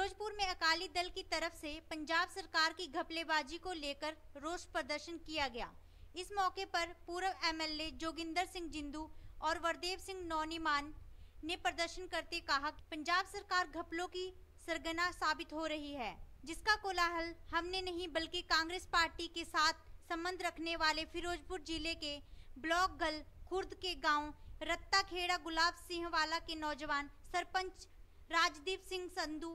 फ़िरोज़पुर में अकाली दल की तरफ से पंजाब सरकार की घपलेबाजी को लेकर रोष प्रदर्शन किया गया। इस मौके पर पूर्व MLA जोगिंदर सिंह जिंदू और वरदेव सिंह नौनीमान ने प्रदर्शन करते कहा कि पंजाब सरकार घपलों की सरगना साबित हो रही है, जिसका कोलाहल हमने नहीं बल्कि कांग्रेस पार्टी के साथ संबंध रखने वाले फ़िरोज़पुर जिले के ब्लॉक गल खुर्द के गांव रत्ता खेड़ा गुलाब सिंह वाला के नौजवान सरपंच राजदीप सिंह संधू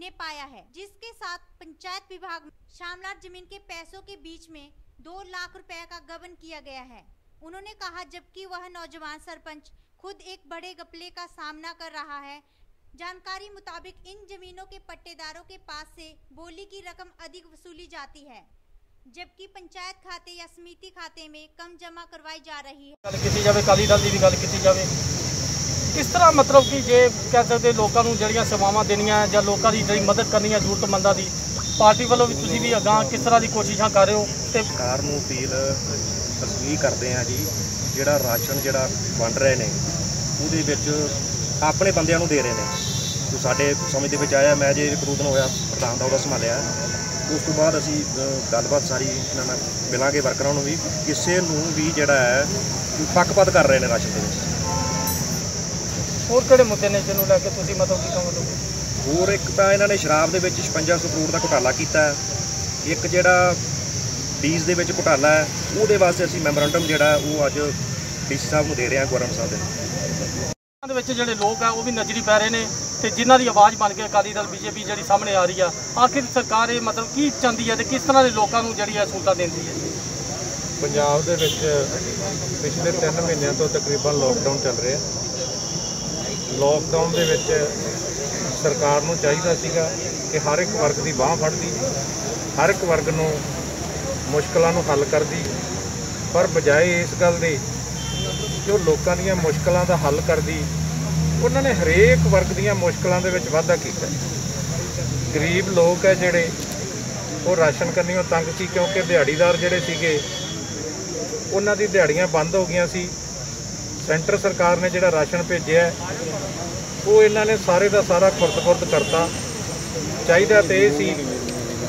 ने पाया है, जिसके साथ पंचायत विभाग शामलाट जमीन के पैसों के बीच में 2 लाख रुपए का गबन किया गया है। उन्होंने कहा जबकि वह नौजवान सरपंच खुद एक बड़े घपले का सामना कर रहा है। जानकारी मुताबिक इन जमीनों के पट्टेदारों के पास से बोली की रकम अधिक वसूली जाती है, जबकि पंचायत खाते या समिति खाते में कम जमा करवाई जा रही है। अकाली दल की भी गल की जाए इस तरह मतलब कि जे कह सकते लोगों को जड़ियाँ सेवावान देनिया है, लोगों की जी मदद करनी है जरूरतमंदा की, पार्टी वालों भी तुम भी अगां किस तरह की कोशिशा कर रहे हो। सरकार को अपील तस्वीर करते हैं जी, जोड़ा राशन जोड़ा वंड रहे हैं वो अपने बंदों दे रहे हैं, जो साढ़े समझ के आया। मैं जो रिक्रूटन होया प्रधान का वह संभालिया, उस तो बाद असी गलबात सारी इन्होंने मिलांगे वर्करों भी, किसी भी जोड़ा है पक्षपात कर रहे हैं राशन के। होर किहड़े मुद्दे ने जिन्होंने लैके तुसीं मतलब की कहोगे? होर एक तो इन्होंने शराब के 5500 करोड़ का घोटाला किया, एक जोड़ा बीज के घोटाला है, वो वास्ते असी मैमोरेंडम जोड़ा वो अज डी सी साहब को दे रहे हैं, गवर्नर साहब के। जोड़े लोग है वो भी नजरी पै रहे हैं तो जिन्हों की आवाज़ बन के अकाली दल BJP जी सामने आ रही है। आखिर सरकार ये मतलब की चाहती है तो किस तरह के लोगों को जी सहूलत देती है? पंजाब के पिछले 3 महीनों तो तकरीबन लॉकडाउन चल रहा है। लॉकडाउन के सरकार को चाहिए सीगा कि हर एक वर्ग की बाँह फड़ती, हर एक वर्ग को मुश्किलों को हल करती, पर बजाय इस गल दे जो लोगों दी मुश्किलों का हल करती, उन्होंने हरेक वर्ग दियां मुश्किलों के वाधा किया। गरीब लोग है जोड़े वो राशन कन्नियों तंग सी, क्योंकि दिहाड़ीदार जोड़े सीगे उन्हां दी दिहाड़ियां बंद हो गई सी। सेंटर सरकार ने जोड़ा राशन भेजे वो इन्हां ने सारे का सारा खुरद-खुरद करता। चाहिए तो यह सी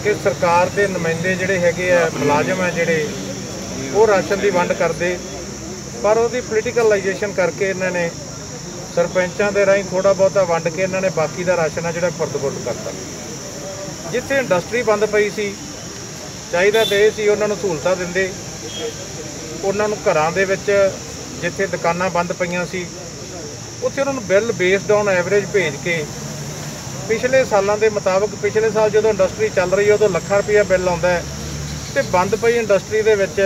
कि सरकार के नुमाइंदे जोड़े हैगे है, मुलाजम है जोड़े वो राशन की वंड करते, पर उसकी पोलीटिकलाइजेशन करके इन्होंने सरपंचों के राही थोड़ा बहुता वंड के इन्होंने बाकी का राशन है जोड़ा खुरद-खुरद करता। जिथे इंडस्ट्री बंद पई सी चाहिए तो यह उन्होंने सहूलत देंदे, उन्होंने घरों के जिथे दुकानां बंद पईआं सी उत्थे उन्होंने बिल बेस्ड ऑन एवरेज भेज के पिछले सालों के मुताबक, पिछले साल जो इंडस्ट्री चल रही है उदों ₹1,00,000 बिल आउंदा है, तो बंद पई इंडस्ट्री दे विच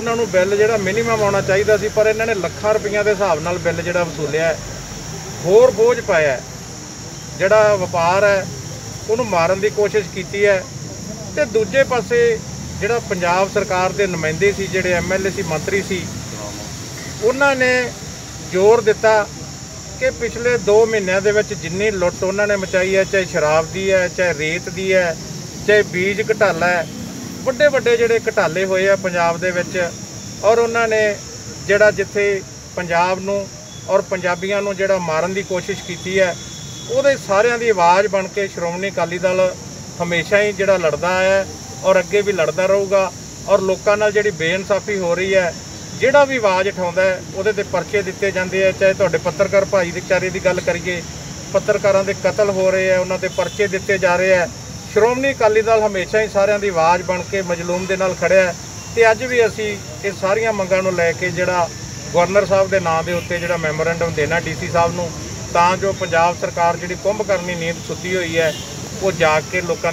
उन्होंने बिल जोड़ा मिनीमम आना चाहिए सी, पर इन्होंने ₹1,00,000 के हिसाब नाल बिल जोड़ा वसूलिया, होर बोझ पाया, जोड़ा व्यापार है उन्होंने मारन की कोशिश की है। तो दूजे पासे जोड़ा पंजाब सरकार के नुमाइंदे सी जोड़े MLA सी मंत्री सी, उन्होंने जोर दिता कि पिछले 2 महीनों के विच जिन्नी लुट उन्होंने मचाई है, चाहे शराब की है, चाहे रेत की है, चाहे बीज घटाला है, ਵੱਡੇ ਵੱਡੇ ਜਿਹੜੇ ਘਟਾਲੇ ਹੋਏ ਆ ਪੰਜਾਬ ਦੇ ਵਿੱਚ। ਔਰ ਉਹਨਾਂ ਨੇ ਜਿਹੜਾ ਜਿੱਥੇ ਪੰਜਾਬ ਨੂੰ ਔਰ ਪੰਜਾਬੀਆਂ ਨੂੰ ਜਿਹੜਾ ਮਾਰਨ ਦੀ ਕੋਸ਼ਿਸ਼ ਕੀਤੀ ਹੈ, ਉਹਦੇ ਸਾਰਿਆਂ ਦੀ ਆਵਾਜ਼ ਬਣ ਕੇ ਸ਼੍ਰੋਮਣੀ ਅਕਾਲੀ ਦਲ ਹਮੇਸ਼ਾ ਹੀ ਜਿਹੜਾ ਲੜਦਾ ਆਇਆ ਔਰ ਅੱਗੇ ਵੀ ਲੜਦਾ ਰਹੂਗਾ। ਔਰ ਲੋਕਾਂ ਨਾਲ ਜਿਹੜੀ ਬੇਇਨਸਾਫੀ ਹੋ ਰਹੀ ਹੈ, ਜਿਹੜਾ ਵੀ ਆਵਾਜ਼ ਉਠਾਉਂਦਾ ਉਹਦੇ ਤੇ ਪਰਚੇ ਦਿੱਤੇ ਜਾਂਦੇ ਆ, ਚਾਹੇ ਤੁਹਾਡੇ ਪੱਤਰਕਾਰ ਭਾਈ ਦੇ ਚਾਰੇ ਦੀ ਗੱਲ ਕਰੀਏ, ਪੱਤਰਕਾਰਾਂ ਦੇ ਕਤਲ ਹੋ ਰਹੇ ਆ, ਉਹਨਾਂ ਤੇ ਪਰਚੇ ਦਿੱਤੇ ਜਾ ਰਹੇ ਆ। ਸ਼੍ਰੋਮਣੀ ਅਕਾਲੀ ਦਲ ਹਮੇਸ਼ਾ ਹੀ ਸਾਰਿਆਂ ਦੀ ਆਵਾਜ਼ ਬਣ ਕੇ ਮਜਲੂਮ ਦੇ ਨਾਲ ਖੜਿਆ ਹੈ, ਤੇ ਅੱਜ ਵੀ ਅਸੀਂ ਇਹ ਸਾਰੀਆਂ ਮੰਗਾਂ ਨੂੰ ਲੈ ਕੇ ਜਿਹੜਾ ਗਵਰਨਰ ਸਾਹਿਬ ਦੇ ਨਾਂ ਦੇ ਉੱਤੇ ਜਿਹੜਾ ਮੈਮੋਰੈਂਡਮ ਦੇਣਾ DC ਸਾਹਿਬ ਨੂੰ, ਤਾਂ ਜੋ ਪੰਜਾਬ ਸਰਕਾਰ ਜਿਹੜੀ ਕੁੰਭਕਰਨੀ ਨੀਂਦ ਸੁੱਤੀ ਹੋਈ ਹੈ ਉਹ ਜਾਗ ਕੇ ਲੋਕਾਂ